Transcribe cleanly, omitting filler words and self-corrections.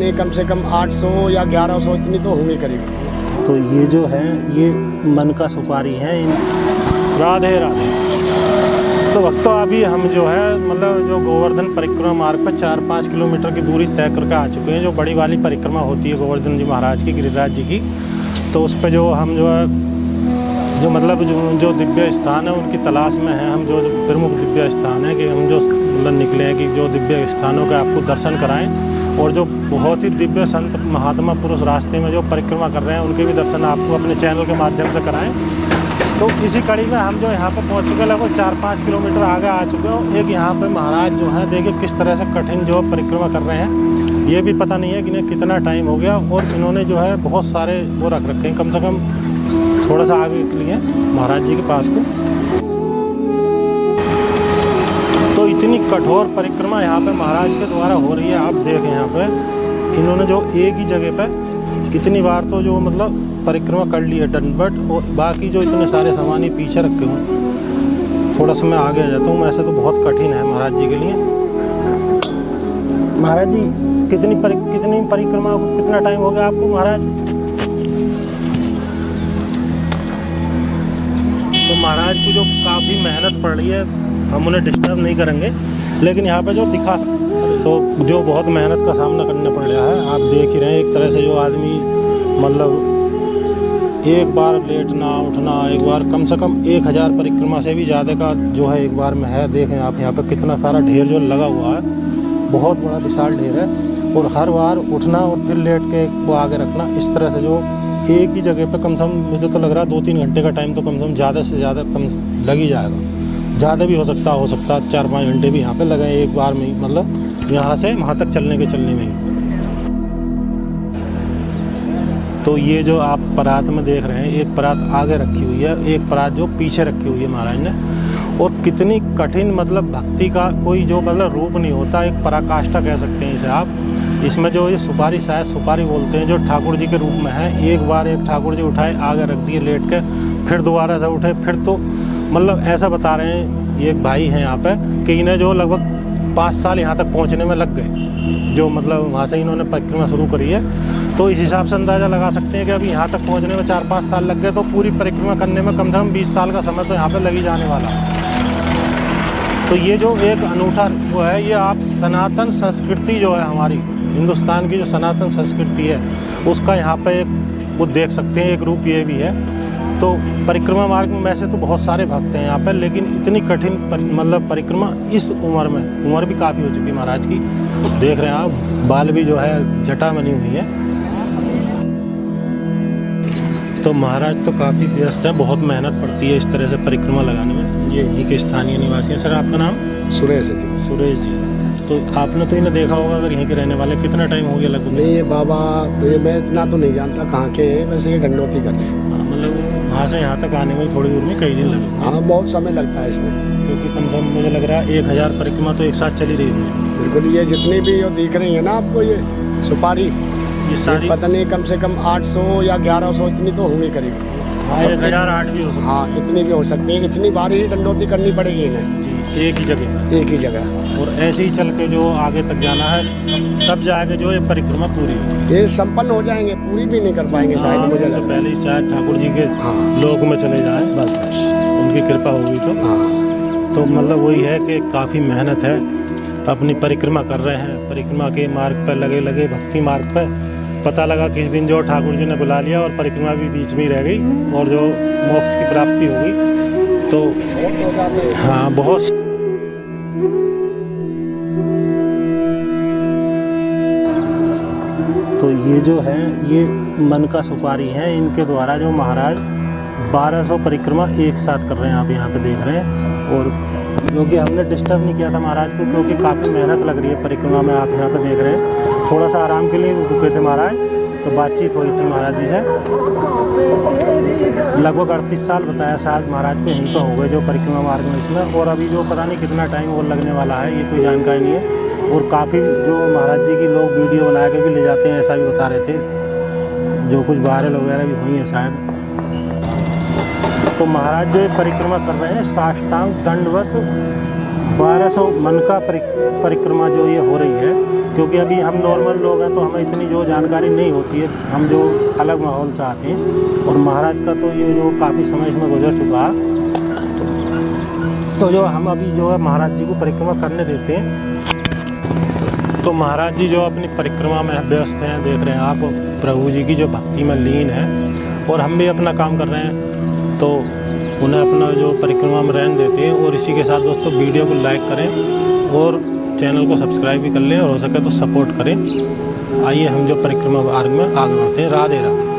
कम से कम 800 या 1100 इतनी तो होंगी करीब। तो ये जो है ये मन का सुपारी है। राधे राधे। तो भक्तों अभी हम जो है मतलब जो गोवर्धन परिक्रमा मार्ग पर 4-5 किलोमीटर की दूरी तय करके आ चुके हैं। जो बड़ी वाली परिक्रमा होती है गोवर्धन जी महाराज की, गिरिराज जी की, तो उस पर जो हम जो है जो मतलब जो दिव्य स्थान है उनकी तलाश में है हम। जो प्रमुख दिव्य स्थान है कि हम जो मतलब निकले हैं कि जो दिव्य स्थानों का आपको दर्शन कराएँ, और जो बहुत ही दिव्य संत महात्मा पुरुष रास्ते में जो परिक्रमा कर रहे हैं उनके भी दर्शन आपको अपने चैनल के माध्यम से कराएं। तो इसी कड़ी में हम जो यहाँ पर पहुँच चुके हैं, लगभग 4-5 किलोमीटर आगे आ चुके हैं। एक यहाँ पे महाराज जो है देखिए किस तरह से कठिन जो परिक्रमा कर रहे हैं, ये भी पता नहीं है कि इन्हें कितना टाइम हो गया। और इन्होंने जो है बहुत सारे वो रख रखे हैं, कम से कम थोड़ा सा आगे निकलिए महाराज जी के पास को। तो इतनी कठोर परिक्रमा यहाँ पे महाराज के द्वारा हो रही है। आप देखें यहाँ पे इन्होंने जो एक ही जगह पे कितनी बार तो जो मतलब परिक्रमा कर ली है डनबट, और बाकी जो इतने सारे सामान ही पीछे रखे हुए। थोड़ा समय आगे आ जाता हूँ मैं, ऐसे तो बहुत कठिन है महाराज जी के लिए। महाराज जी कितनी परिक्रमा को कितना टाइम हो गया आपको महाराज? तो महाराज को जो काफ़ी मेहनत पड़ रही है, हम उन्हें डिस्टर्ब नहीं करेंगे, लेकिन यहाँ पे जो दिखा तो जो बहुत मेहनत का सामना करना पड़ रहा है। आप देख ही रहे हैं एक तरह से जो आदमी मतलब एक बार लेटना उठना, एक बार कम से कम 1000 परिक्रमा से भी ज़्यादा का जो है एक बार में है। देखें आप यहाँ पे कितना सारा ढेर जो लगा हुआ है, बहुत बड़ा विशाल ढेर है। और हर बार उठना और फिर लेट के वो आगे रखना, इस तरह से जो एक ही जगह पर कम से कम मुझे तो लग रहा है 2-3 घंटे का टाइम तो कम से कम ज़्यादा से ज़्यादा कम लग ही जाएगा। ज़्यादा भी हो सकता 4-5 घंटे भी यहाँ पे लगे एक बार में, मतलब यहाँ से वहाँ तक चलने में ही। तो ये जो आप परात में देख रहे हैं, एक परात आगे रखी हुई है, एक परात जो पीछे रखी हुई है महाराज ने। और कितनी कठिन मतलब भक्ति का कोई जो मतलब रूप नहीं होता, एक पराकाष्ठा कह सकते हैं इसे आप। इसमें जो ये सुपारी, शायद सुपारी बोलते हैं, जो ठाकुर जी के रूप में है। एक बार एक ठाकुर जी उठाए, आगे रख दिए लेट के, फिर दोबारा से उठे, फिर तो मतलब ऐसा बता रहे हैं ये एक भाई हैं यहाँ पे कि इन्हें जो लगभग 5 साल यहाँ तक पहुँचने में लग गए, जो मतलब वहाँ से इन्होंने परिक्रमा शुरू करी है। तो इस हिसाब से अंदाज़ा लगा सकते हैं कि अभी यहाँ तक पहुँचने में 4-5 साल लग गए, तो पूरी परिक्रमा करने में कम से कम 20 साल का समय तो यहाँ पर लग ही जाने वाला। तो ये जो एक अनूठा वो है, ये आप सनातन संस्कृति जो है हमारी हिंदुस्तान की जो सनातन संस्कृति है उसका यहाँ पर एक वो देख सकते हैं, एक रूप ये भी है। तो परिक्रमा मार्ग में वैसे तो बहुत सारे भक्त हैं यहाँ पर, लेकिन इतनी कठिन मतलब परिक्रमा इस उम्र में, उम्र भी काफ़ी हो चुकी है महाराज की। देख रहे हैं आप बाल भी जो है जटा बनी हुई है। तो महाराज तो काफ़ी व्यस्त है, बहुत मेहनत पड़ती है इस तरह से परिक्रमा लगाने में। ये इन्हीं के स्थानीय निवासी हैं। सर आपका नाम? सुरेश है जी। सुरेश जी, तो आपने तो इन्हें देखा होगा अगर यहीं के रहने वाले, कितना टाइम हो गया लगभग? नहीं ये बाबा तो ये मैं इतना तो नहीं जानता कहाँ के हैं, वैसे ये गंडोती करते वहाँ से यहाँ तक आने में थोड़ी दूर में कई दिन लगे। हाँ बहुत समय लगता है इसमें, क्योंकि कम से कम मुझे लग रहा है 1000 परिक्रमा तो एक साथ चली रही है। बिल्कुल, ये जितनी भी ये दिख रही है ना आपको ये सुपारी, ये सारी पता नहीं कम से कम 800 या 1100 इतनी तो होंगी करीब। हाँ 1008 भी हो सकती है। हाँ इतनी भी हो सकती है, इतनी बारी ही दंडोती करनी पड़ेगी इन्हें एक ही जगह। और ऐसे ही चल के जो आगे तक जाना है, तब जाके जो ये परिक्रमा पूरी होगी, ये संपन्न हो जाएंगे, पूरी भी नहीं कर पाएंगे शायद। मुझे लगता है पहले शायद ठाकुर जी के लोक में चले जाए, बस उनकी कृपा होगी तो। तो मतलब वही है कि काफ़ी मेहनत है, अपनी परिक्रमा कर रहे हैं। परिक्रमा के मार्ग पर लगे भक्ति मार्ग पर पता लगा किस दिन जो ठाकुर जी ने बुला लिया, और परिक्रमा भी बीच में ही रह गई और जो मोक्ष की प्राप्ति हो गई। तो हाँ बहुत तो ये जो है ये मन का सुपारी है, इनके द्वारा जो महाराज 1200 परिक्रमा एक साथ कर रहे हैं। आप यहाँ पे देख रहे हैं, और क्योंकि हमने डिस्टर्ब नहीं किया था महाराज को, क्योंकि काफ़ी मेहनत लग रही है परिक्रमा में। आप यहाँ पे देख रहे हैं थोड़ा सा आराम के लिए रुके थे महाराज, तो बातचीत हुई थी महाराज जी से। लगभग 38 साल बताया शायद महाराज के यहीं पर हो गए जो परिक्रमा मार्ग में इसमें, और अभी जो पता नहीं कितना टाइम और लगने वाला है ये कोई जानकारी नहीं है। और काफ़ी जो महाराज जी की लोग वीडियो बना के भी ले जाते हैं ऐसा भी बता रहे थे, जो कुछ वायरल वगैरह भी हुई हैं शायद। तो महाराज जो परिक्रमा कर रहे हैं साष्टांग दंडवत 1200 मन का परिक्रमा जो ये हो रही है, क्योंकि अभी हम नॉर्मल लोग हैं तो हमें इतनी जो जानकारी नहीं होती है, हम जो अलग माहौल से आते हैं। और महाराज का तो ये जो काफ़ी समय इसमें गुजर चुका है, तो जो हम अभी जो है महाराज जी को परिक्रमा करने देते हैं। तो महाराज जी जो अपनी परिक्रमा में व्यस्त हैं, देख रहे हैं आप प्रभु जी की जो भक्ति में लीन है, और हम भी अपना काम कर रहे हैं, तो उन्हें अपना जो परिक्रमा में रहने देते हैं। और इसी के साथ दोस्तों वीडियो को लाइक करें और चैनल को सब्सक्राइब भी कर लें, और हो सके तो सपोर्ट करें। आइए हम जो परिक्रमा मार्ग में आगे बढ़ते हैं। राधे राधे।